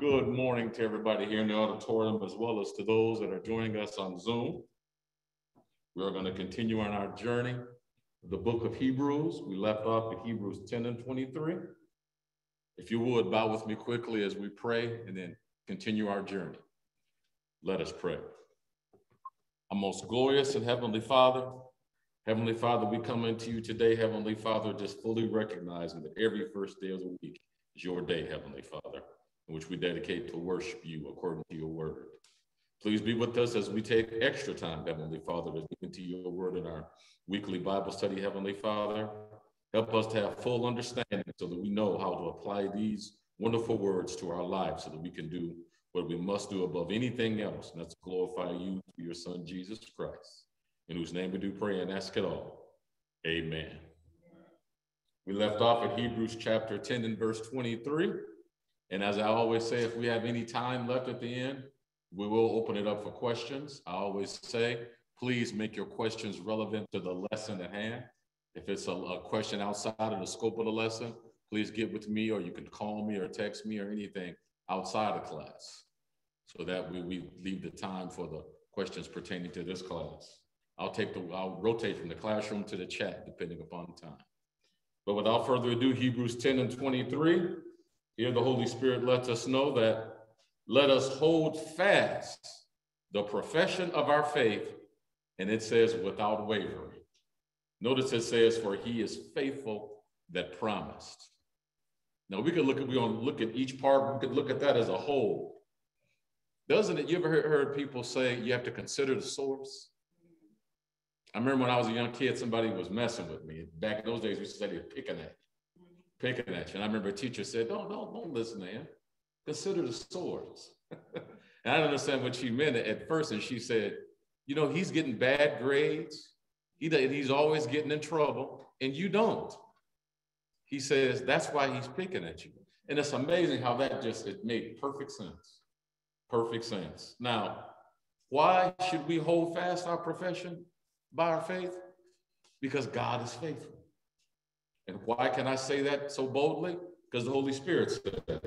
Good morning to everybody here in the auditorium, as well as to those that are joining us on Zoom. We are going to continue on our journey, the book of Hebrews. We left off at Hebrews 10 and 23. If you would, bow with me quickly as we pray and then continue our journey. Let us pray. Our most glorious and Heavenly Father, we come into you today, Heavenly Father, just fully recognizing that every first day of the week is your day, Heavenly Father, in which we dedicate to worship you according to your word. Please be with us as we take extra time, Heavenly Father, to dig into your word in our weekly Bible study, Heavenly Father. Help us to have full understanding so that we know how to apply these wonderful words to our lives so that we can do what we must do above anything else, and that's glorify you through your son, Jesus Christ, in whose name we do pray and ask it all. Amen. We left off at Hebrews chapter 10 and verse 23. And as I always say, if we have any time left at the end, we will open it up for questions. I always say, please make your questions relevant to the lesson at hand. If it's a question outside of the scope of the lesson, please get with me, or you can call me or text me or anything outside of class, so that we leave the time for the questions pertaining to this class. I'll rotate from the classroom to the chat depending upon time. But without further ado, Hebrews 10 and 23, here the Holy Spirit lets us know that let us hold fast the profession of our faith, and it says without wavering. Notice it says, for he is faithful that promised. Now we could look at each part. We could look at that as a whole. You ever heard people say you have to consider the source? I remember when I was a young kid, somebody was messing with me. Back in those days, we used to say they were picking at you. And I remember a teacher said, don't listen to him. Consider the source. And I didn't understand what she meant at first. And she said, you know, he's getting bad grades. He's always getting in trouble, and you don't. He says, that's why he's picking at you. And it's amazing how that it made perfect sense. Perfect sense. Now, why should we hold fast our profession by our faith? Because God is faithful. And why can I say that so boldly? Because the Holy Spirit said that.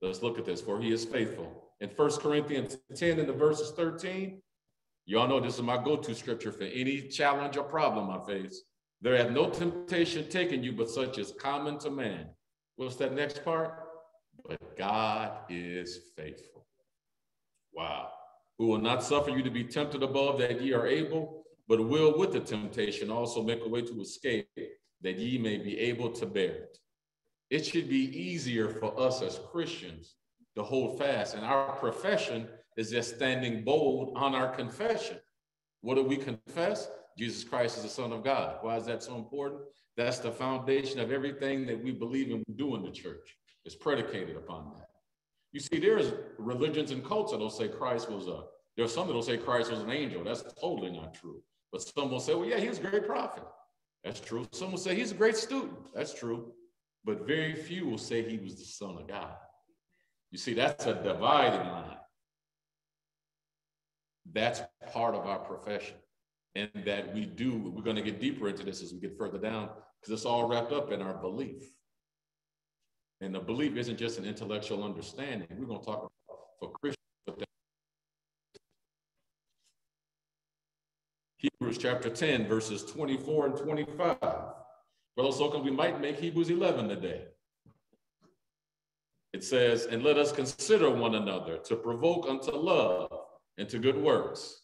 Let's look at this, for he is faithful. In 1 Corinthians 10 and the verses 13, y'all know this is my go-to scripture for any challenge or problem I face. There hath no temptation taken you, but such is common to man. What's that next part? But God is faithful. Wow. Who will not suffer you to be tempted above that ye are able, but will with the temptation also make a way to escape, that ye may be able to bear it. It should be easier for us as Christians to hold fast. And our profession is just standing bold on our confession. What do we confess? Jesus Christ is the Son of God. Why is that so important? That's the foundation of everything that we believe and do in the church. It's predicated upon that. You see, there's religions and cults that don't say Christ was a, there are some that don't say Christ was an angel. That's totally not true. But some will say, well, yeah, he was a great prophet. That's true. Some will say he's a great student. That's true. But very few will say he was the Son of God. You see, that's a dividing line. That's part of our profession. And that we do, we're going to get deeper into this as we get further down, because it's all wrapped up in our belief. And the belief isn't just an intellectual understanding. We're going to talk about for Christians. Hebrews chapter 10, verses 24 and 25. Brother Sokin, we might make Hebrews 11 today. It says, and let us consider one another to provoke unto love and to good works,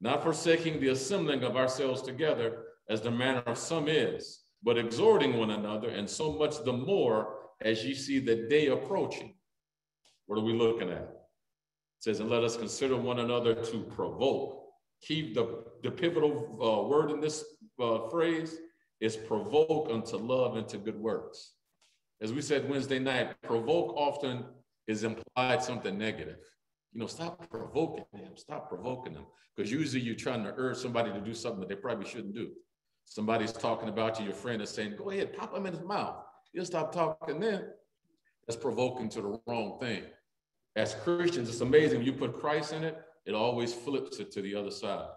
not forsaking the assembling of ourselves together as the manner of some is, but exhorting one another, and so much the more as ye see the day approaching. What are we looking at? It says, and let us consider one another to provoke. Keep the pivotal word in this phrase is provoke unto love and to good works. As we said Wednesday night, provoke often is implied something negative. You know, stop provoking them. Stop provoking them. Because usually you're trying to urge somebody to do something that they probably shouldn't do. Somebody's talking about you, your friend is saying, go ahead, pop him in his mouth. He'll stop talking then. That's provoking to the wrong thing. As Christians, it's amazing. When you put Christ in it, it always flips it to the other side.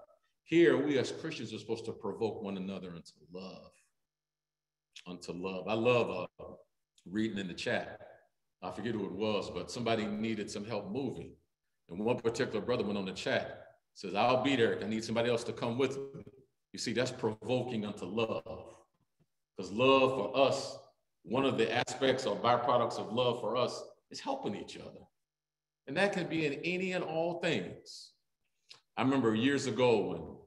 Here, we as Christians are supposed to provoke one another unto love. Unto love. I love reading in the chat. I forget who it was, but somebody needed some help moving. And one particular brother went on the chat, says, I'll be there. I need somebody else to come with me. You see, that's provoking unto love. Because love for us, one of the aspects or byproducts of love for us is helping each other. And that can be in any and all things. I remember years ago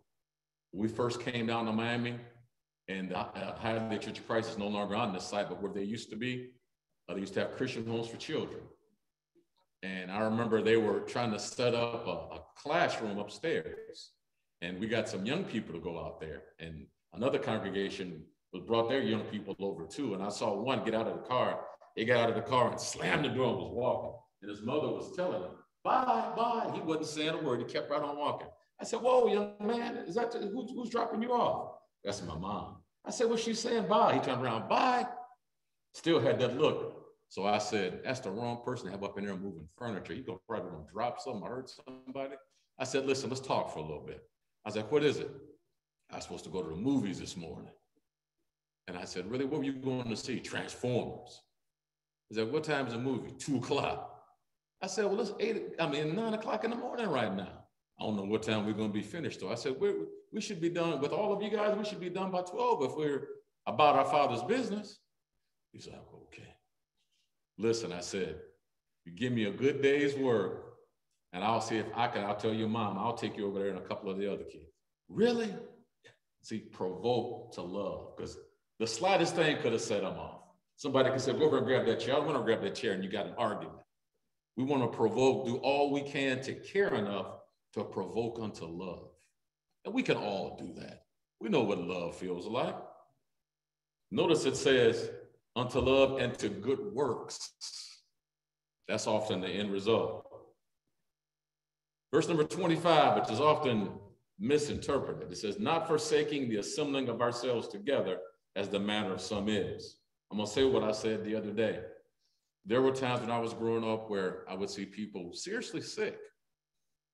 when we first came down to Miami, and the Church of Christ is no longer on this site, but where they used to be, they used to have Christian homes for children. And I remember they were trying to set up a classroom upstairs. And we got some young people to go out there. And another congregation was brought their young people over too. And I saw one get out of the car. He got out of the car and slammed the door and was walking. And his mother was telling him, bye, bye. He wasn't saying a word. He kept right on walking. I said, whoa, young man, is that who's dropping you off? That's my mom. I said, what's she saying? Bye. He turned around, bye. Still had that look. So I said, that's the wrong person to have up in there moving furniture. You're probably going to drop something, hurt somebody. I said, listen, let's talk for a little bit. I said, what is it? I was supposed to go to the movies this morning. And I said, really, what were you going to see? Transformers. He said, what time is the movie? 2 o'clock. I said, well, it's 9 o'clock in the morning right now. I don't know what time we're going to be finished, though. I said, we should be done with all of you guys. We should be done by 12 if we're about our Father's business. He's like, okay. Listen, I said, you give me a good day's work, and I'll see if I can, I'll tell your mom, I'll take you over there and a couple of the other kids. Really? See, provoke to love, because the slightest thing could have set them off. Somebody could say, go over and grab that chair. I'm going to grab that chair, and you got an argument. We want to provoke, do all we can to care enough to provoke unto love. And we can all do that. We know what love feels like. Notice it says, unto love and to good works. That's often the end result. Verse number 25, which is often misinterpreted. It says, not forsaking the assembling of ourselves together as the manner of some is. I'm gonna say what I said the other day. There were times when I was growing up where I would see people seriously sick.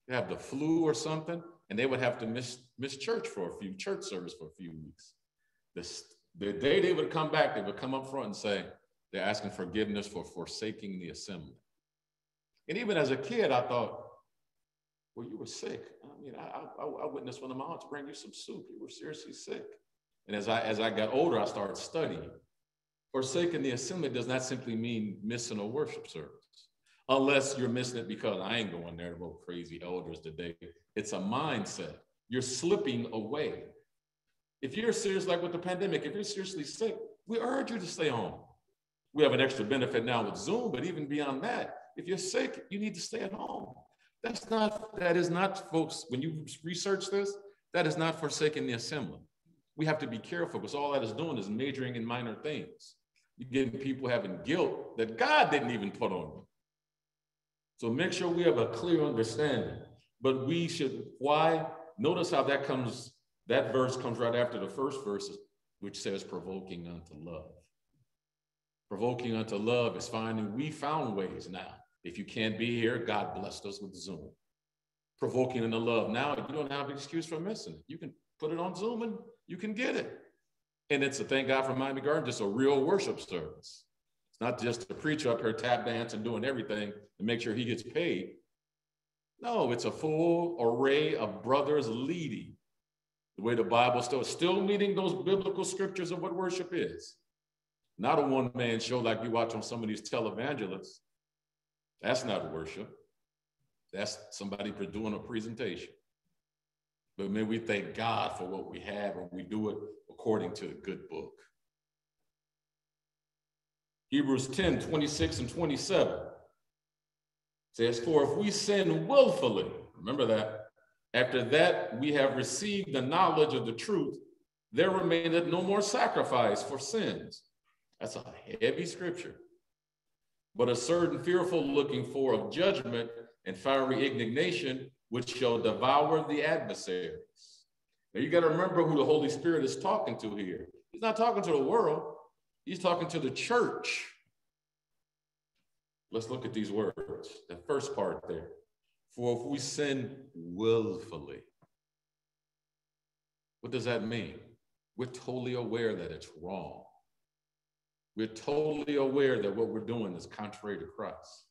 They have the flu or something, and they would have to miss church for a few, church service for a few weeks. The day they would come back, they would come up front and say, they're asking forgiveness for forsaking the assembly. And even as a kid, I thought, well, you were sick. I mean, I witnessed one of my aunts bring you some soup. You were seriously sick. And as I got older, I started studying. Forsaking the assembly does not simply mean missing a worship service, unless you're missing it because I ain't going there to go crazy elders today. It's a mindset. You're slipping away. If you're serious, like with the pandemic, if you're seriously sick, we urge you to stay home. We have an extra benefit now with Zoom, but even beyond that, if you're sick, you need to stay at home. That is not, folks, when you research this, that is not forsaking the assembly. We have to be careful because all that is doing is majoring in minor things. You're getting people having guilt that God didn't even put on them. So make sure we have a clear understanding, but we should, why? Notice how that comes. That verse comes right after the first verse, which says provoking unto love. Provoking unto love is finding, we found ways now. If you can't be here, God blessed us with Zoom. Provoking unto love. Now, you don't have an excuse for missing it. You can put it on Zoom and you can get it. And it's a thank God for Miami Gardens, just a real worship service. It's not just a preacher up here tap dance and doing everything to make sure he gets paid. No, it's a full array of brothers leading. The way the Bible still meeting those biblical scriptures of what worship is. Not a one-man show like you watch on some of these televangelists. That's not worship. That's somebody doing a presentation. But may we thank God for what we have and we do it according to the good book. Hebrews 10, 26 and 27 says, for if we sin willfully, remember that, after that, we have received the knowledge of the truth. There remaineth no more sacrifice for sins. That's a heavy scripture. But a certain fearful looking for of judgment and fiery indignation, which shall devour the adversaries. Now you got to remember who the Holy Spirit is talking to here. He's not talking to the world. He's talking to the church. Let's look at these words. The first part there. For if we sin willfully, what does that mean? We're totally aware that it's wrong. We're totally aware that what we're doing is contrary to Christ.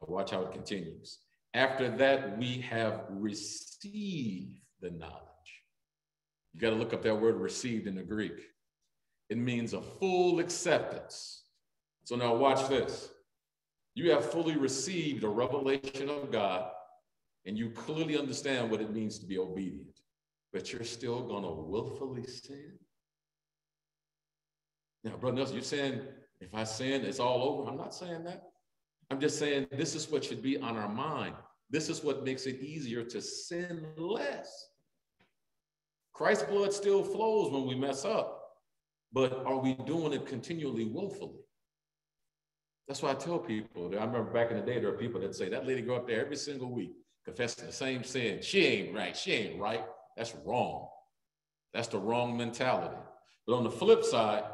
Watch how it continues. After that, we have received the knowledge. You got to look up that word received in the Greek. It means a full acceptance. So now watch this. You have fully received a revelation of God, and you clearly understand what it means to be obedient, but you're still going to willfully sin? Now, Brother Nelson, you're saying, if I sin, it's all over. I'm not saying that. I'm just saying this is what should be on our mind. This is what makes it easier to sin less. Christ's blood still flows when we mess up, but are we doing it continually willfully? That's why I tell people, I remember back in the day, there are people that say, that lady go up there every single week, confessing the same sin. She ain't right. She ain't right. That's wrong. That's the wrong mentality. But on the flip side,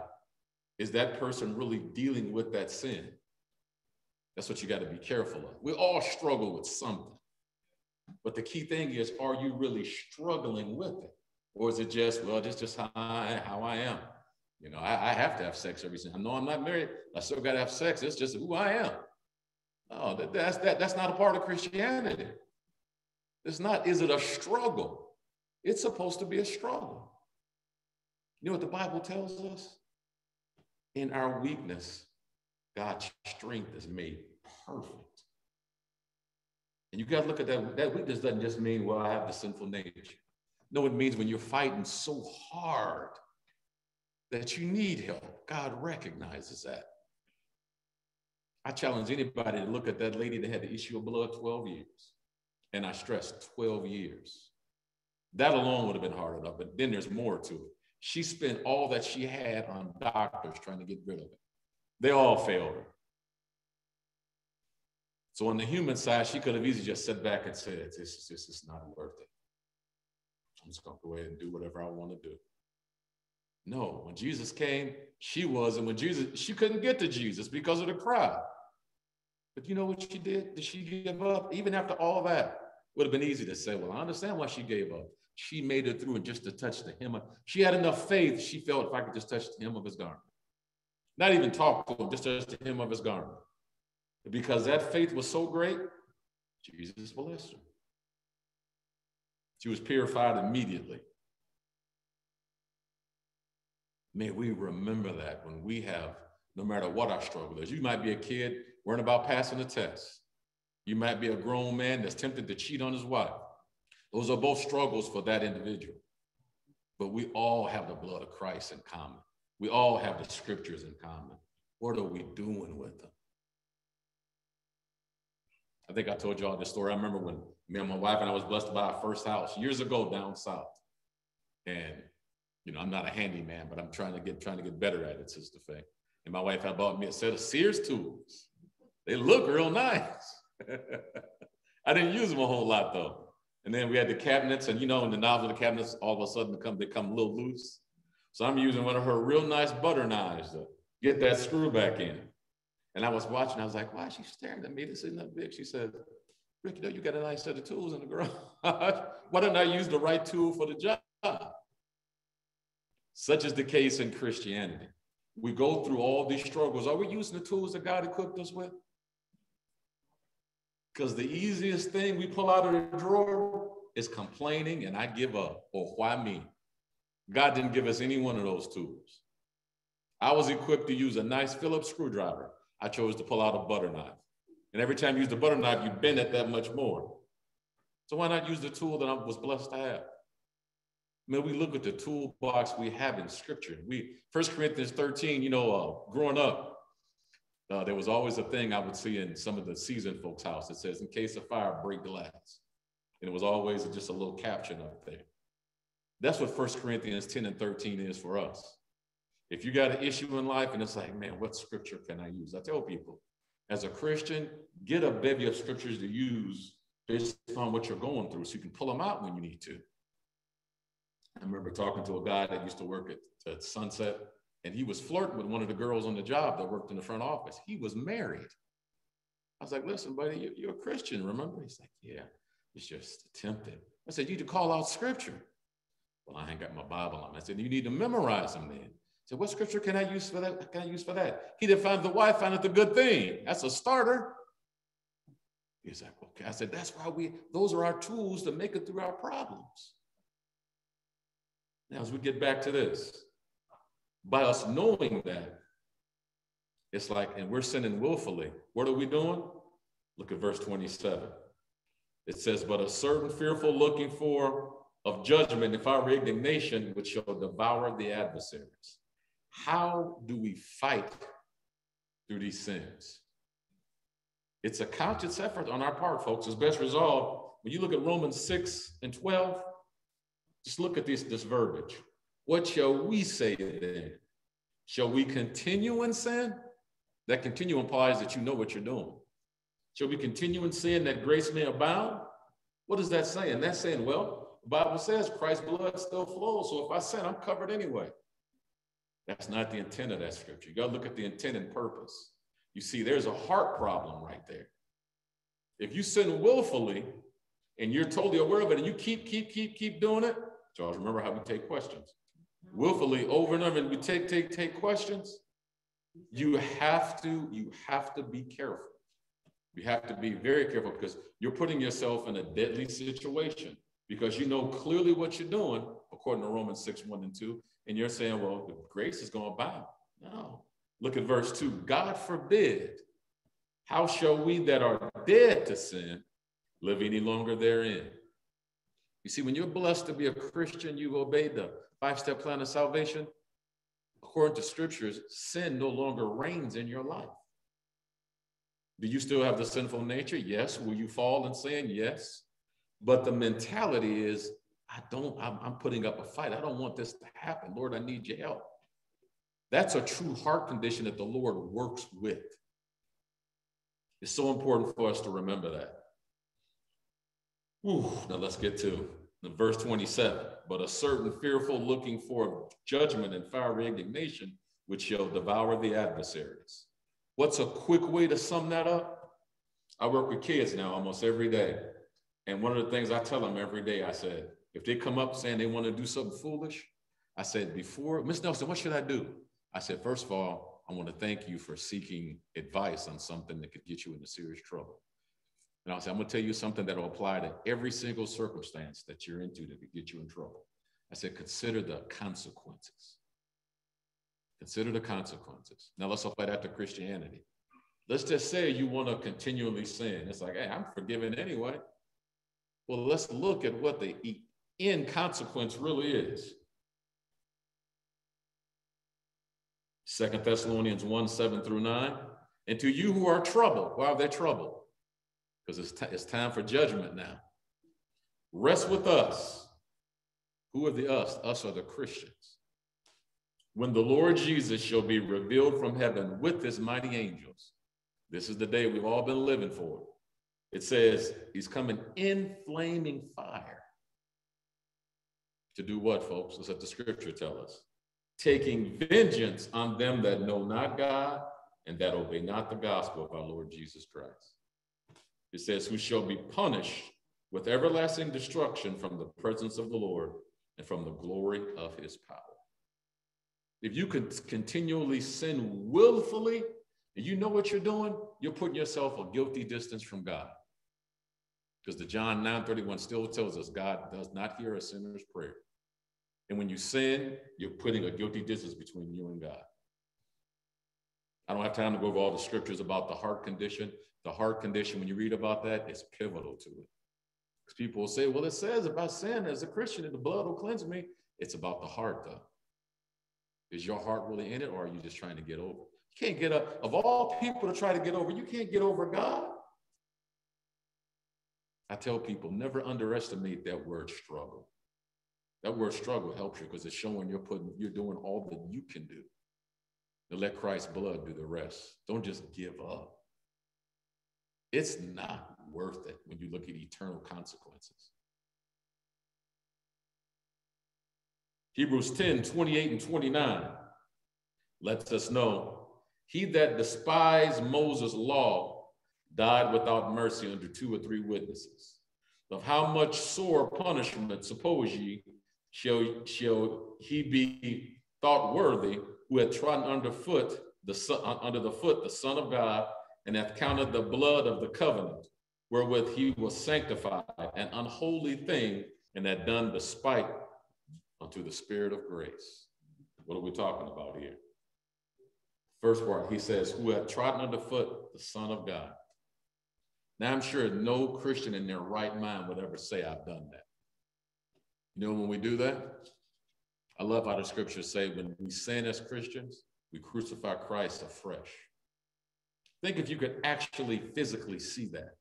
is that person really dealing with that sin? That's what you got to be careful of. We all struggle with something. But the key thing is, are you really struggling with it? Or is it just, well, this is just how I am. You know, I have to have sex every single. I know I'm not married. I still got to have sex. It's just who I am. No, that's not a part of Christianity. It's not, is it a struggle? It's supposed to be a struggle. You know what the Bible tells us? In our weakness, God's strength is made perfect. And you got to look at that. That weakness doesn't just mean, well, I have the sinful nature. No, it means when you're fighting so hard that you need help. God recognizes that. I challenge anybody to look at that lady that had the issue of blood 12 years. And I stress 12 years. That alone would have been hard enough, but then there's more to it. She spent all that she had on doctors trying to get rid of it. They all failed her. So on the human side, she could have easily just sat back and said, this is not worth it. I'm just going to go ahead and do whatever I want to do. No, when Jesus came, she was, and when Jesus, she couldn't get to Jesus because of the crowd. But you know what she did? Did she give up? Even after all that, would have been easy to say, well, I understand why she gave up. She made it through, and just to touch the hem of, she had enough faith. She felt, if I could just touch the hem of his garment. Not even talk to him, just touch the hem of his garment. Because that faith was so great, Jesus blessed her. She was purified immediately. May we remember that when we have, no matter what our struggle is. You might be a kid worrying about passing a test. You might be a grown man that's tempted to cheat on his wife. Those are both struggles for that individual. But we all have the blood of Christ in common. We all have the scriptures in common. What are we doing with them? I think I told y'all this story. I remember when me and my wife and I was blessed to buy our first house years ago down south. And you know, I'm not a handyman, but I'm trying to get better at it, is the thing. And my wife had bought me a set of Sears tools. They look real nice. I didn't use them a whole lot though. And then we had the cabinets, and you know, in the knobs of the cabinets, all of a sudden they come a little loose. So I'm using one of her real nice butter knives to get that screw back in. And I was watching, I was like, why is she staring at me? This isn't that big. She said, Rick, you know, you got a nice set of tools in the garage. Why didn't I use the right tool for the job? Such is the case in Christianity. We go through all these struggles. Are we using the tools that God equipped us with? Because the easiest thing we pull out of the drawer is complaining and I give up, or why me? God didn't give us any one of those tools. I was equipped to use a nice Phillips screwdriver. I chose to pull out a butter knife. And every time you use the butter knife, you bend it that much more. So why not use the tool that I was blessed to have? Man, we look at the toolbox we have in scripture. 1 Corinthians 13, you know, growing up, there was always a thing I would see in some of the seasoned folks' house that says, in case of fire, break glass. And it was always just a little caption up there. That's what 1 Corinthians 10 and 13 is for us. If you got an issue in life and it's like, man, what scripture can I use? I tell people, as a Christian, get a bevy of scriptures to use based on what you're going through so you can pull them out when you need to. I remember talking to a guy that used to work at Sunset, and he was flirting with one of the girls on the job that worked in the front office. He was married. I was like, listen, buddy, you're a Christian, remember? He's like, yeah, it's just tempting. I said, you need to call out scripture. Well, I ain't got my Bible on. I said, you need to memorize them then. So what scripture can I use for that? He that finds the wife findeth a good thing. That's a starter. He's like, okay. I said, that's why those are our tools to make it through our problems. Now, as we get back to this, by us knowing that, it's like, and we're sinning willfully. What are we doing? Look at verse 27. It says, but a certain fearful looking for of judgment, if our indignation, which shall devour the adversaries. How do we fight through these sins? It's a conscious effort on our part, folks. It's best resolved. When you look at Romans 6 and 12, just look at this verbiage. What shall we say then? Shall we continue in sin? That continue implies that you know what you're doing. Shall we continue in sin that grace may abound? What is that saying? That's saying, well, the Bible says Christ's blood still flows. So if I sin, I'm covered anyway. That's not the intent of that scripture. You got to look at the intent and purpose. You see, there's a heart problem right there. If you sin willfully and you're totally aware of it and you keep doing it, Charles, remember how we take questions. Willfully over and over, and we take questions. You have to be careful. You have to be very careful because you're putting yourself in a deadly situation because you know clearly what you're doing, according to Romans 6:1 and 2, and you're saying, well, the grace is going to abound. No. Look at verse 2. God forbid, how shall we that are dead to sin live any longer therein? You see, when you're blessed to be a Christian, you've obeyed the five-step plan of salvation. According to scriptures, sin no longer reigns in your life. Do you still have the sinful nature? Yes. Will you fall in sin? Yes. But the mentality is, I'm putting up a fight. I don't want this to happen. Lord, I need your help. That's a true heart condition that the Lord works with. It's so important for us to remember that. Whew, now let's get to verse 27. But a certain fearful looking for judgment and fiery indignation, which shall devour the adversaries. What's a quick way to sum that up? I work with kids now almost every day. And one of the things I tell them every day, I said, if they come up saying they want to do something foolish, I said, before, Miss Nelson, what should I do? I said, first of all, I want to thank you for seeking advice on something that could get you into serious trouble. And I said, I'm going to tell you something that will apply to every single circumstance that you're into that could get you in trouble. I said, consider the consequences. Consider the consequences. Now let's apply that to Christianity. Let's just say you want to continually sin. It's like, hey, I'm forgiven anyway. Well, let's look at what the end consequence really is. 2 Thessalonians 1:7-9. And to you who are troubled, why are they troubled? Because it's time for judgment now. Rest with us. Who are the us? Us are the Christians. When the Lord Jesus shall be revealed from heaven with his mighty angels. This is the day we've all been living for. It says he's coming in flaming fire. To do what, folks? That's what the scripture tells us. Taking vengeance on them that know not God and that obey not the gospel of our Lord Jesus Christ. It says, who shall be punished with everlasting destruction from the presence of the Lord and from the glory of his power. If you could continually sin willfully, and you know what you're doing, you're putting yourself a guilty distance from God. Because the John 9:31 still tells us God does not hear a sinner's prayer. And when you sin, you're putting a guilty distance between you and God. I don't have time to go over all the scriptures about the heart condition. The heart condition, when you read about that, is pivotal to it. Because people will say, well, it says about sin as a Christian and the blood will cleanse me. It's about the heart, though. Is your heart really in it, or are you just trying to get over? You can't get up. Of all people to try to get over, you can't get over God. I tell people, never underestimate that word struggle. That word struggle helps you because it's showing you're doing all that you can do. And let Christ's blood do the rest. Don't just give up. It's not worth it when you look at eternal consequences. Hebrews 10:28 and 29 lets us know, he that despised Moses' law died without mercy under 2 or 3 witnesses. Of how much sore punishment, suppose ye, shall he be thought worthy who had trodden under the foot the Son of God, and hath counted the blood of the covenant, wherewith he was sanctified, an unholy thing, and hath done despite unto the Spirit of grace. What are we talking about here? First part, he says, who hath trodden underfoot the Son of God. Now, I'm sure no Christian in their right mind would ever say, I've done that. You know, when we do that, I love how the scriptures say, when we sin as Christians, we crucify Christ afresh. Think if you could actually physically see that,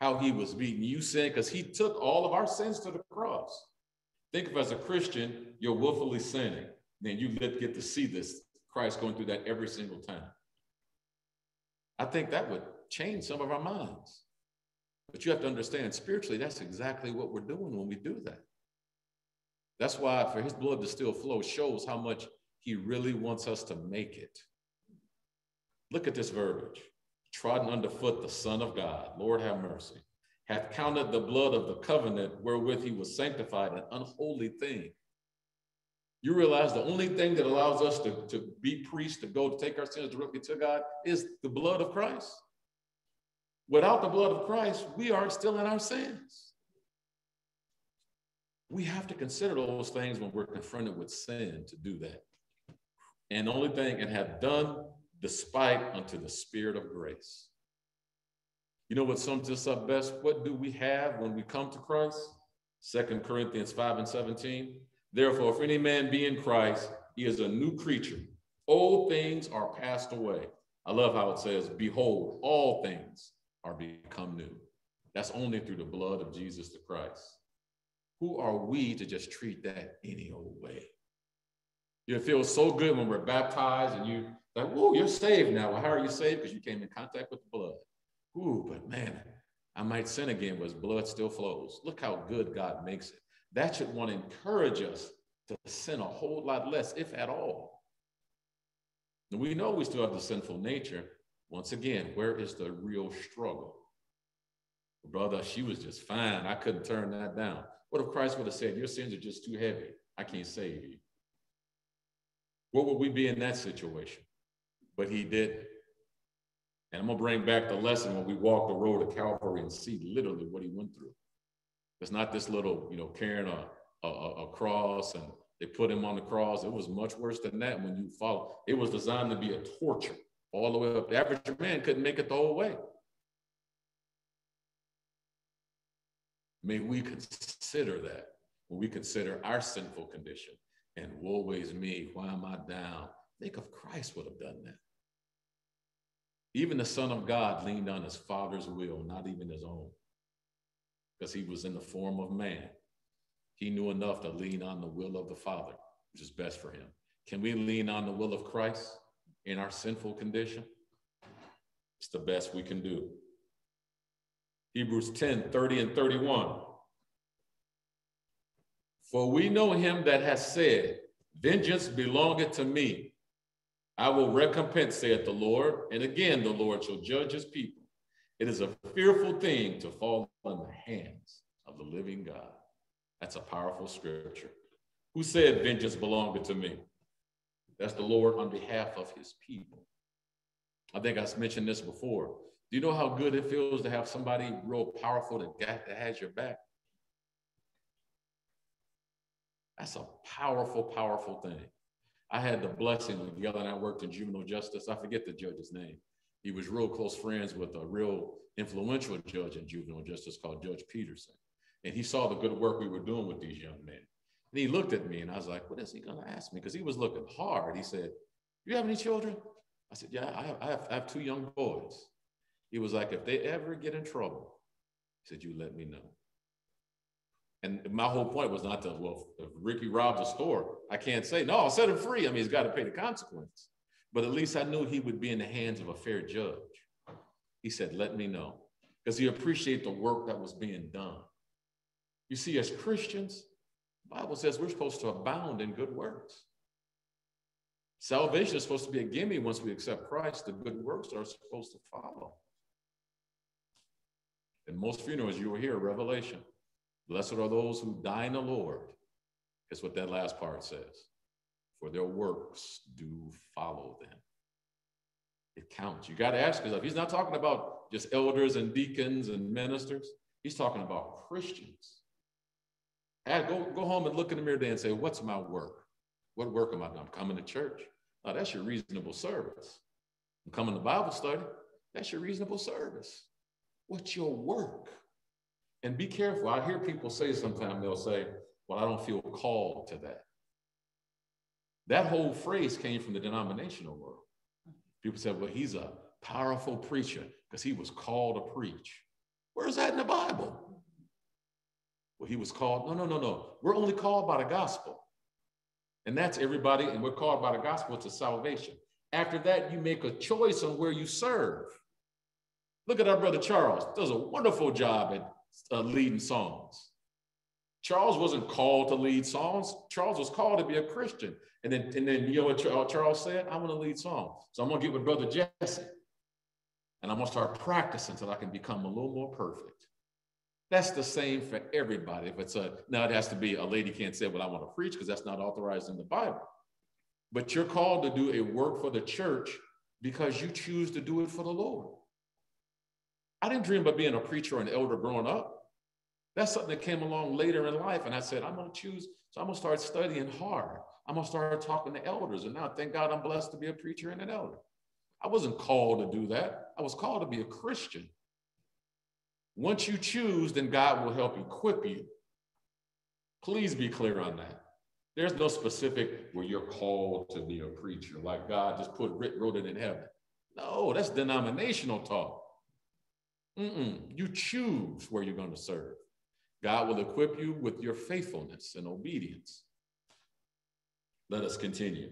how he was beaten. You sin because he took all of our sins to the cross. Think if as a Christian, you're willfully sinning, then you get to see this, Christ going through that every single time. I think that would change some of our minds. But you have to understand spiritually, that's exactly what we're doing when we do that. That's why for his blood to still flow shows how much he really wants us to make it. Look at this verbiage. Trodden underfoot the Son of God, Lord have mercy, hath counted the blood of the covenant wherewith he was sanctified an unholy thing. You realize the only thing that allows us to be priests, to go to take our sins directly to God, is the blood of Christ. Without the blood of Christ, we are still in our sins. We have to consider those things when we're confronted with sin to do that. And the only thing, and have done despite unto the Spirit of grace. You know what sums this up best? What do we have when we come to Christ? 2 Corinthians 5:17. Therefore, if any man be in Christ, he is a new creature. Old things are passed away. I love how it says, behold, all things are become new. That's only through the blood of Jesus the Christ. Who are we to just treat that any old way? You feel so good when we're baptized and you're like, whoa, you're saved now. Well, how are you saved? Because you came in contact with the blood. Ooh, but man, I might sin again, but his blood still flows. Look how good God makes it. That should want to encourage us to sin a whole lot less, if at all. And we know we still have the sinful nature. Once again, where is the real struggle? Brother, she was just fine. I couldn't turn that down. What if Christ would have said, your sins are just too heavy. I can't save you. What would we be in that situation? But he didn't. And I'm going to bring back the lesson when we walk the road to Calvary and see literally what he went through. It's not this little, you know, carrying a cross and they put him on the cross. It was much worse than that when you follow. It was designed to be a torture all the way up. The average man couldn't make it the whole way. May we consider that when we consider our sinful condition and woe is me, why am I down? Think if Christ would have done that. Even the Son of God leaned on his Father's will, not even his own. Because he was in the form of man. He knew enough to lean on the will of the Father, which is best for him. Can we lean on the will of Christ in our sinful condition? It's the best we can do. Hebrews 10:30 and 31. For we know him that has said, vengeance belongeth to me. I will recompense, saith the Lord, and again the Lord shall judge his people. It is a fearful thing to fall on the hands of the living God. That's a powerful scripture. Who said vengeance belongeth to me? That's the Lord on behalf of his people. I think I mentioned this before. Do you know how good it feels to have somebody real powerful that has your back? That's a powerful, powerful thing. I had the blessing of yelling. I worked in juvenile justice. I forget the judge's name. He was real close friends with a real influential judge in juvenile justice called Judge Peterson. And he saw the good work we were doing with these young men. And he looked at me and I was like, what is he going to ask me? Because he was looking hard. He said, do you have any children? I said, yeah, I have two young boys. He was like, if they ever get in trouble, he said, you let me know. And my whole point was not to, well, if Ricky robs a store, I can't say, no, I'll set him free. I mean, he's got to pay the consequence. But at least I knew he would be in the hands of a fair judge. He said, let me know, because he appreciated the work that was being done. You see, as Christians, the Bible says we're supposed to abound in good works. Salvation is supposed to be a gimme once we accept Christ. The good works are supposed to follow. In most funerals, you will hear Revelation. Blessed are those who die in the Lord. That's what that last part says. for their works do follow them. It counts. You got to ask yourself, he's not talking about just elders and deacons and ministers. He's talking about Christians. Go home and look in the mirror today and say, what's my work? What work am I doing? I'm coming to church. Now, that's your reasonable service. I'm coming to Bible study. That's your reasonable service. What's your work? And be careful. I hear people say sometimes, they'll say, well, I don't feel called to that. That whole phrase came from the denominational world. People said, well, he's a powerful preacher because he was called to preach. Where's that in the Bible? Well, he was called. No. We're only called by the gospel. And that's everybody. And we're called by the gospel to salvation. After that, you make a choice on where you serve. Look at our brother Charles. Does a wonderful job at leading songs. Charles wasn't called to lead songs. Charles was called to be a Christian. And then you know what Charles said? I want to lead songs. So I'm going to get with Brother Jesse. And I'm going to start practicing so that I can become a little more perfect. That's the same for everybody. If it's now it has to be a lady can't say, well, I want to preach because that's not authorized in the Bible. But you're called to do a work for the church because you choose to do it for the Lord. I didn't dream about being a preacher or an elder growing up. That's something that came along later in life. And I said, I'm going to choose. So I'm going to start studying hard. I'm going to start talking to elders. And now, thank God, I'm blessed to be a preacher and an elder. I wasn't called to do that. I was called to be a Christian. Once you choose, then God will help equip you. Please be clear on that. There's no specific where you're called to be a preacher, like God just wrote it in heaven. No, that's denominational talk. You choose where you're going to serve. God will equip you with your faithfulness and obedience. Let us continue.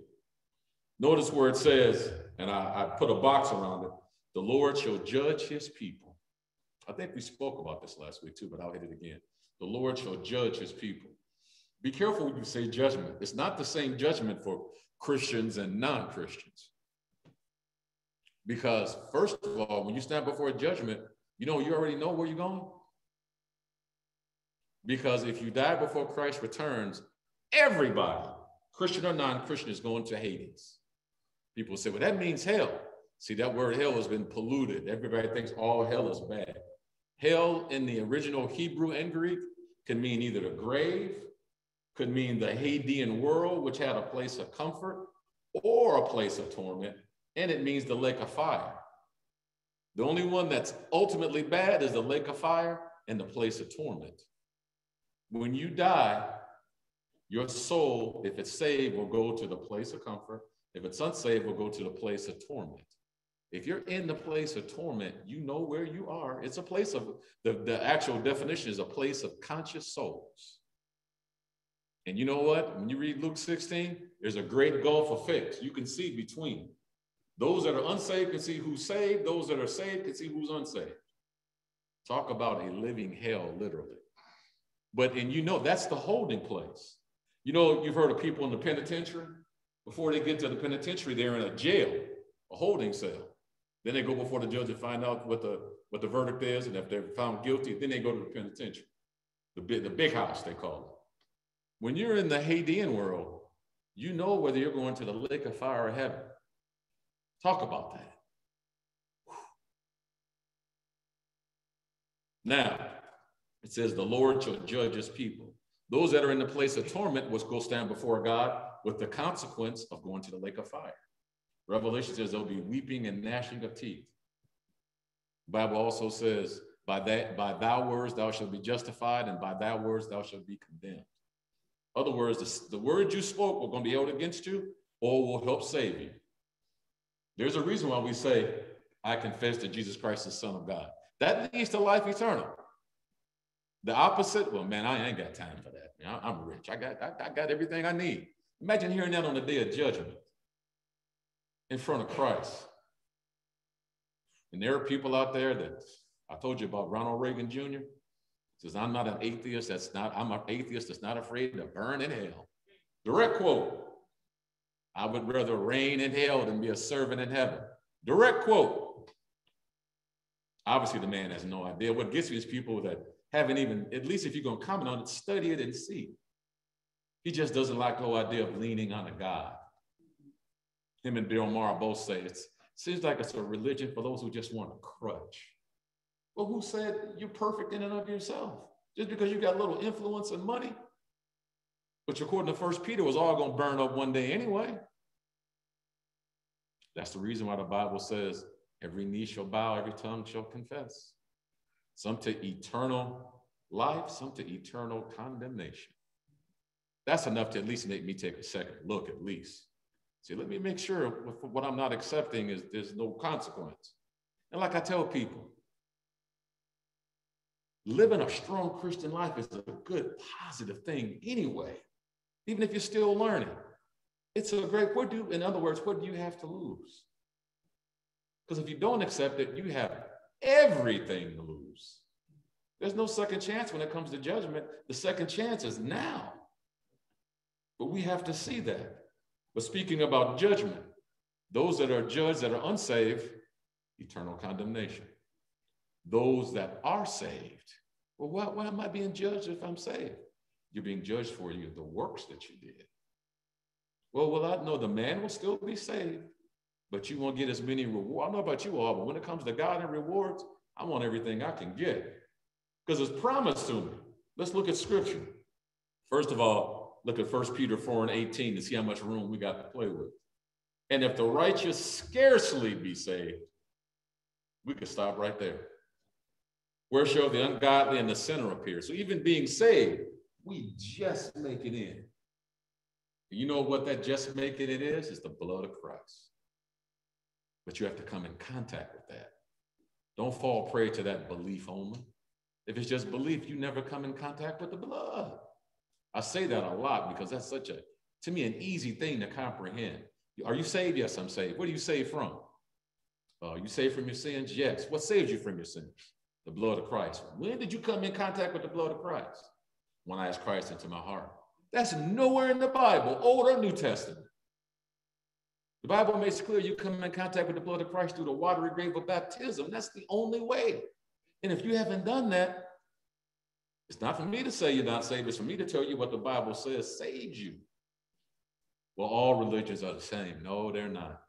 Notice where it says, and I put a box around it, the Lord shall judge his people. I think we spoke about this last week too, but I'll hit it again. The Lord shall judge his people. Be careful when you say judgment. It's not the same judgment for Christians and non-Christians. Because first of all, when you stand before a judgment, you already know where you're going. Because if you die before Christ returns, everybody, Christian or non-Christian, is going to Hades. People say, well, that means hell. See, that word hell has been polluted. Everybody thinks all hell is bad. Hell in the original Hebrew and Greek can mean either the grave, could mean the Hadean world, which had a place of comfort or a place of torment, and it means the lake of fire. The only one that's ultimately bad is the lake of fire and the place of torment. When you die, your soul, if it's saved, will go to the place of comfort. If it's unsaved, will go to the place of torment. If you're in the place of torment, you know where you are. It's a place of, the actual definition is a place of conscious souls. And you know what? When you read Luke 16, there's a great gulf of fixed. You can see between. Those that are unsaved can see who's saved. Those that are saved can see who's unsaved. Talk about a living hell, literally. But that's the holding place. You've heard of people in the penitentiary. Before they get to the penitentiary, they're in a jail, a holding cell. Then they go before the judge and find out what the verdict is. And if they're found guilty, then they go to the penitentiary, the big house, they call it. When you're in the Hadean world, you know whether you're going to the lake of fire or heaven. Talk about that. Whew. Now, it says the Lord shall judge his people. Those that are in the place of torment will go stand before God with the consequence of going to the lake of fire. Revelation says there'll be weeping and gnashing of teeth. The Bible also says, by thy words thou shalt be justified, and by thy words thou shalt be condemned. In other words, the words you spoke were going to be held against you or will help save you. There's a reason why we say, I confess that Jesus Christ is Son of God. That leads to life eternal. The opposite, well, man, I ain't got time for that. Man, I'm rich. I got everything I need. Imagine hearing that on the day of judgment in front of Christ. And there are people out there that I told you about, Ronald Reagan Jr. Says, I'm not an atheist. I'm an atheist that's not afraid to burn in hell. Direct quote. I would rather reign in hell than be a servant in heaven. Direct quote. Obviously, the man has no idea. What gets me is people that haven't even, at least if you're going to comment on it, study it and see. He just doesn't like the whole idea of leaning on a God. him and Bill Maher both say, it seems like it's a religion for those who just want a crutch. Well, who said you're perfect in and of yourself? Just because you got a little influence and money, which according to 1 Peter was all going to burn up one day anyway. That's the reason why the Bible says every knee shall bow, every tongue shall confess. Some to eternal life, some to eternal condemnation. That's enough to at least make me take a second look at least. See, let me make sure what I'm not accepting is there's no consequence. And like I tell people, living a strong Christian life is a good, positive thing anyway, even if you're still learning. It's a great, in other words, what do you have to lose? Because if you don't accept it, you have everything to lose. There's no second chance when it comes to judgment. The second chance is now. But we have to see that. But speaking about judgment, those that are judged that are unsaved, eternal condemnation. Those that are saved, well, why am I being judged if I'm saved? You're being judged for the works that you did. Well, I know the man will still be saved, but you won't get as many rewards. I don't know about you all, but when it comes to God and rewards, I want everything I can get because it's promised to me. Let's look at scripture. First of all, look at 1 Peter 4:18 to see how much room we got to play with. And if the righteous scarcely be saved, we could stop right there. Where shall the ungodly and the sinner appear? So even being saved, we just make it in. You know what that just making it is? It's the blood of Christ. But you have to come in contact with that. Don't fall prey to that belief only. If it's just belief, you never come in contact with the blood. I say that a lot because that's such a, to me, an easy thing to comprehend. Are you saved? Yes, I'm saved. What are you saved from? Are you saved from your sins? Yes. What saves you from your sins? The blood of Christ. When did you come in contact with the blood of Christ? When I asked Christ into my heart. That's nowhere in the Bible, Old or New Testament. The Bible makes clear you come in contact with the blood of Christ through the watery grave of baptism. That's the only way. And if you haven't done that, it's not for me to say you're not saved. It's for me to tell you what the Bible says saves you. Well, all religions are the same. No, they're not.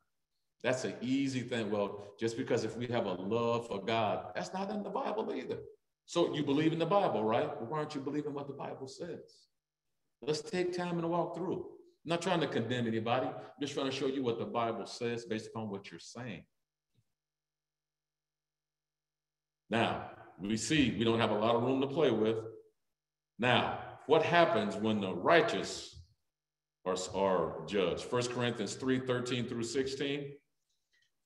That's an easy thing. Well, just because if we have a love for God, that's not in the Bible either. So you believe in the Bible, right? Well, why aren't you believing what the Bible says? Let's take time and walk through. I'm not trying to condemn anybody. I'm just trying to show you what the Bible says based upon what you're saying. Now, we see we don't have a lot of room to play with. Now, what happens when the righteous are judged? 1 Corinthians 3:13-16.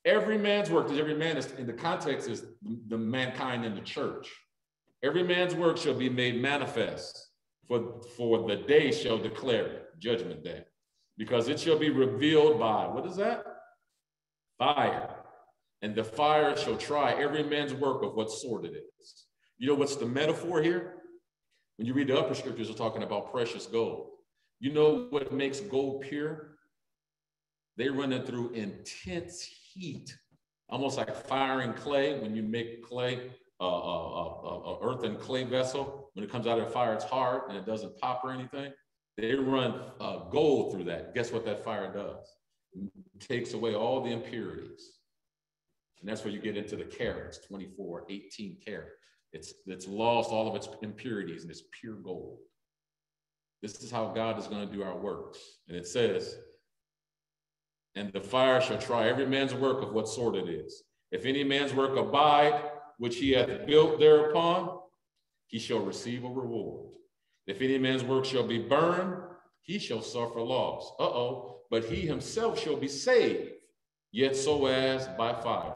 Every man's work, because every man is in the context is the mankind in the church. Every man's work shall be made manifest, for the day shall declare it. Judgment day, because it shall be revealed by, what is that? Fire. And the fire shall try every man's work of what sort it is. You know what's the metaphor here? When you read the upper scriptures, they're talking about precious gold. You know what makes gold pure? They run it through intense heat, almost like firing clay. When you make clay, earthen clay vessel, when it comes out of the fire, it's hard and it doesn't pop or anything. They run gold through that. Guess what that fire does? It takes away all the impurities. And that's where you get into the carats, 24, 18 carat. It's lost all of its impurities and it's pure gold. This is how God is going to do our works. And it says, and the fire shall try every man's work of what sort it is. If any man's work abide, which he hath built thereupon, he shall receive a reward. If any man's work shall be burned, he shall suffer loss. But he himself shall be saved, yet so as by fire.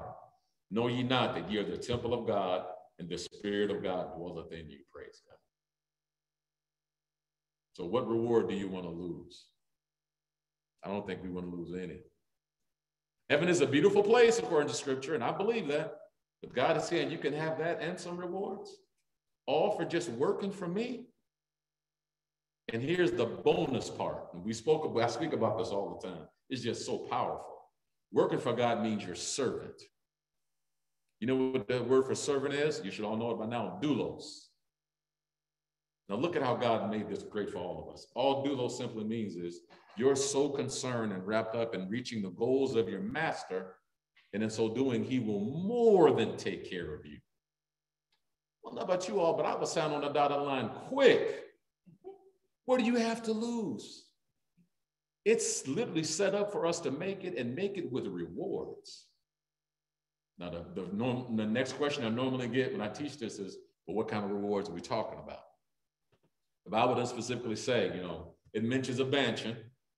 Know ye not that ye are the temple of God, and the Spirit of God dwelleth in you? Praise God. So what reward do you want to lose? I don't think we want to lose any. Heaven is a beautiful place, according to scripture, and I believe that. But God is saying you can have that and some rewards, all for just working for me. And here's the bonus part. I speak about this all the time. It's just so powerful. Working for God means you're servant. You know what the word for servant is? You should all know it by now, doulos. Now look at how God made this great for all of us. All doulos simply means is you're so concerned and wrapped up in reaching the goals of your master, and in so doing, he will more than take care of you. Well, not about you all, but I would sign on the dotted line quick. What do you have to lose? It's literally set up for us to make it and make it with rewards. Now, the next question I normally get when I teach this is, well, what kind of rewards are we talking about? The Bible doesn't specifically say, you know, it mentions a mansion.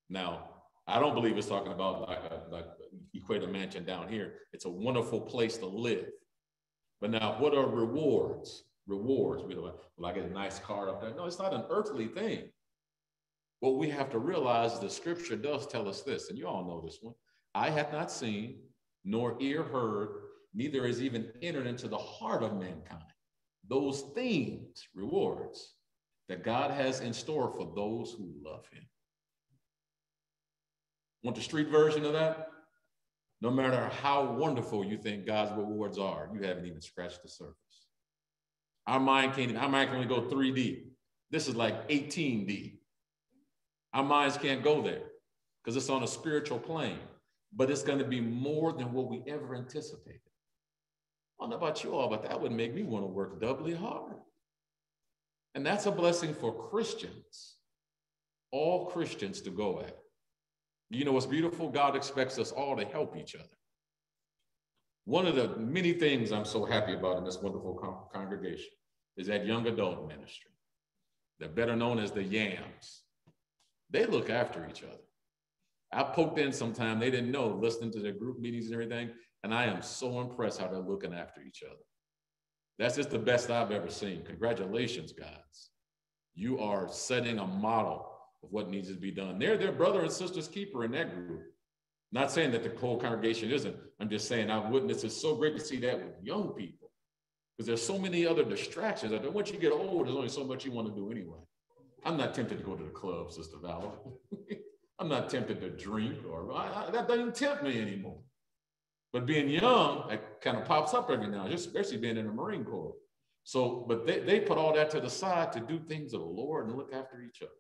Now, I don't believe it's talking about like equate a mansion down here. It's a wonderful place to live. But now, what are rewards? Rewards, we don't like, well, I get a nice car up there. No, it's not an earthly thing. What we have to realize, the scripture does tell us this, and you all know this one. I have not seen, nor ear heard, neither is even entered into the heart of mankind those things, rewards, that God has in store for those who love him. Want the street version of that? No matter how wonderful you think God's rewards are, you haven't even scratched the surface. Our mind can only go 3D. This is like 18D. Our minds can't go there because it's on a spiritual plane, but it's going to be more than what we ever anticipated. I don't know about you all, but that would make me want to work doubly hard. And that's a blessing for Christians, all Christians to go at. You know what's beautiful? God expects us all to help each other. One of the many things I'm so happy about in this wonderful congregation is that young adult ministry. They're better known as the Yams. They look after each other. I poked in sometime, they didn't know, listening to their group meetings and everything, and I am so impressed how they're looking after each other. That's just the best I've ever seen. Congratulations, guys. You are setting a model of what needs to be done. They're their brother and sister's keeper in that group. Not saying that the whole congregation isn't. I'm just saying I've witnessed, it's so great to see that with young people, because there's so many other distractions. I mean, once you get old, there's only so much you want to do anyway. I'm not tempted to go to the club, Sister Valor. I'm not tempted to drink, or that doesn't tempt me anymore. But being young, it kind of pops up every now and then, especially being in the Marine Corps. So, but they put all that to the side to do things of the Lord and look after each other.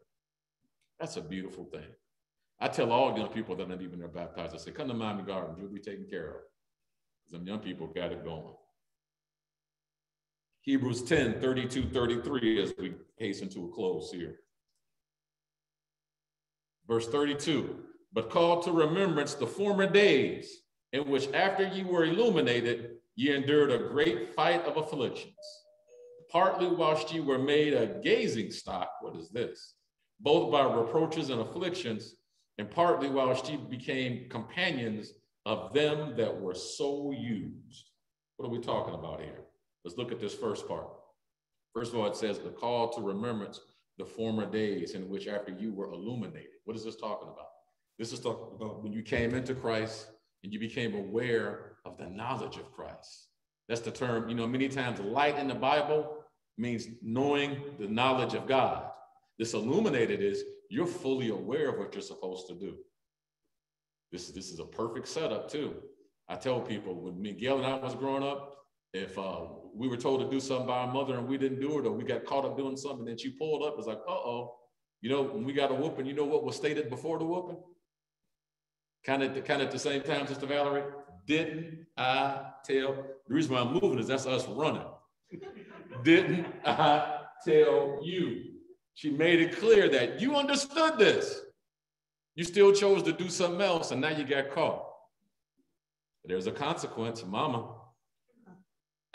That's a beautiful thing. I tell all young people that are not even they're baptized, I say, come to Miami Gardens, you'll be taken care of. Some young people got it going. Hebrews 10, 32, 33, as we hasten to a close here. Verse 32, but call to remembrance the former days in which after ye were illuminated, ye endured a great fight of afflictions, partly whilst ye were made a gazing stock, what is this? Both by reproaches and afflictions, and partly whilst ye became companions of them that were so used. What are we talking about here? Let's look at this first part. First of all, it says the call to remembrance the former days in which after you were illuminated. What is this talking about? This is talking about when you came into Christ and you became aware of the knowledge of Christ. That's the term, you know, many times light in the Bible means knowing the knowledge of God. This illuminated is you're fully aware of what you're supposed to do. This is a perfect setup too. I tell people when Miguel and I was growing up, if we were told to do something by our mother and we didn't do it, or we got caught up doing something that she pulled up, it's like, uh-oh, you know, when we got a whooping, you know what was stated before the whooping? Kind of at the same time, Sister Valerie, didn't I tell? The reason why I'm moving is that's us running. Didn't I tell you? She made it clear that you understood this. You still chose to do something else, and now you got caught. There's a consequence, Mama.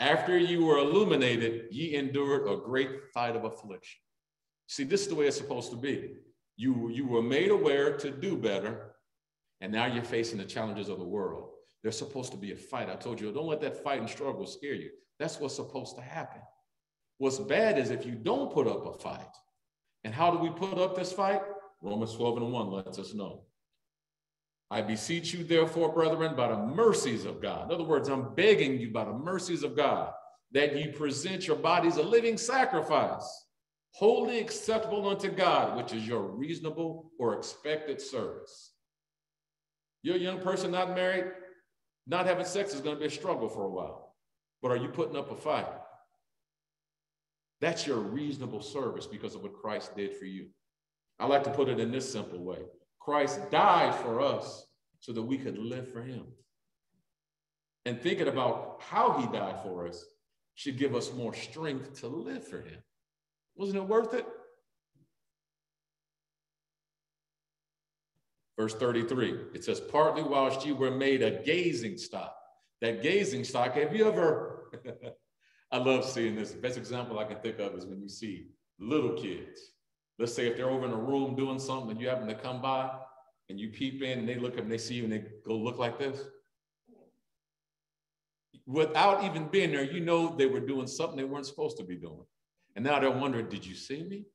After you were illuminated, ye endured a great fight of affliction. See, this is the way it's supposed to be. You were made aware to do better, and now you're facing the challenges of the world. There's supposed to be a fight. I told you, don't let that fight and struggle scare you. That's what's supposed to happen. What's bad is if you don't put up a fight. And how do we put up this fight? Romans 12:1 lets us know. I beseech you, therefore, brethren, by the mercies of God. In other words, I'm begging you by the mercies of God that you present your bodies a living sacrifice, wholly acceptable unto God, which is your reasonable or expected service. You're a young person not married, not having sex is going to be a struggle for a while. But are you putting up a fight? That's your reasonable service because of what Christ did for you. I like to put it in this simple way. Christ died for us so that we could live for him. And thinking about how he died for us should give us more strength to live for him. Wasn't it worth it? Verse 33, it says, partly whilst you were made a gazing stock. That gazing stock, have you ever, I love seeing this. The best example I can think of is when you see little kids. Let's say if they're over in a room doing something and you happen to come by and you peep in and they look up and they see you and they go look like this. Without even being there, you know they were doing something they weren't supposed to be doing. And now they're wondering, did you see me?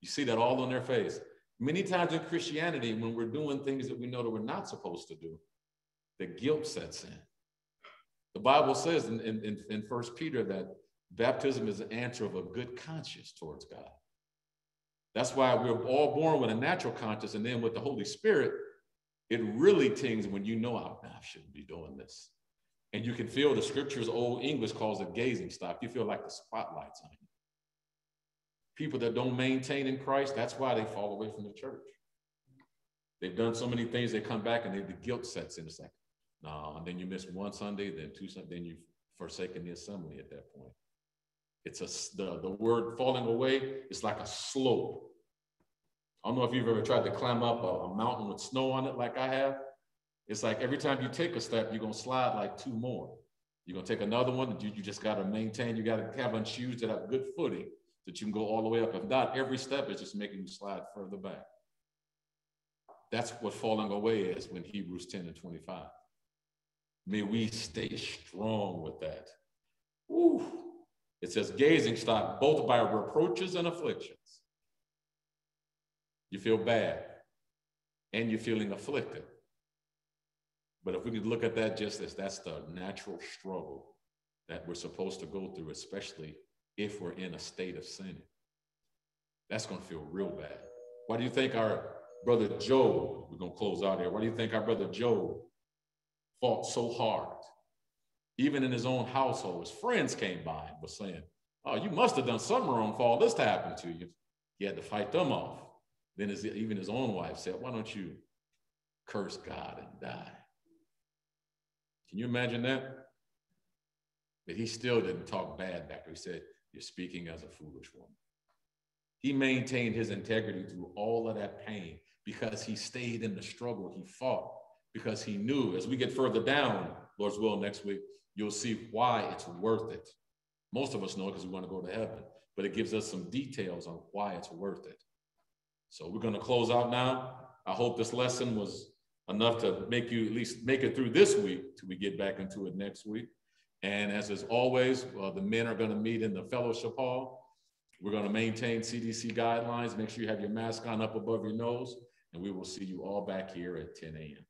You see that all on their face. Many times in Christianity, when we're doing things that we know that we're not supposed to do, the guilt sets in. The Bible says in 1 Peter that baptism is an answer of a good conscience towards God. That's why we're all born with a natural conscience, and then with the Holy Spirit, it really tings when you know I shouldn't be doing this. And you can feel the scriptures, Old English calls it gazing stock. You feel like the spotlight's on you. People that don't maintain in Christ, that's why they fall away from the church. They've done so many things, they come back and the guilt sets in. It's like, no, and then you miss one Sunday, then two Sundays, then you've forsaken the assembly at that point. It's the word falling away, it's like a slope. I don't know if you've ever tried to climb up a mountain with snow on it like I have. It's like every time you take a step, you're going to slide like two more. You're going to take another one. You just got to maintain. You got to have on shoes that have good footing that you can go all the way up. If not, every step is just making you slide further back. That's what falling away is when Hebrews 10 and 25. May we stay strong with that. Woo. It says gazing stock both by reproaches and afflictions. You feel bad and you're feeling afflicted. But if we could look at that just as that's the natural struggle that we're supposed to go through, especially if we're in a state of sinning. That's going to feel real bad. Why do you think our brother Job, we're going to close out here, why do you think our brother Job fought so hard? Even in his own household, his friends came by and were saying, oh, you must have done something wrong for all this to happen to you. He had to fight them off. Then even his own wife said, why don't you curse God and die? Can you imagine that? But he still didn't talk bad back. He said, you're speaking as a foolish woman. He maintained his integrity through all of that pain because he stayed in the struggle. He fought because he knew. As we get further down, Lord's will, next week, you'll see why it's worth it. Most of us know it because we want to go to heaven, but it gives us some details on why it's worth it. So we're going to close out now. I hope this lesson was enough to make you at least make it through this week till we get back into it next week. And as is always, the men are going to meet in the fellowship hall. We're going to maintain CDC guidelines. Make sure you have your mask on up above your nose, and we will see you all back here at 10 a.m.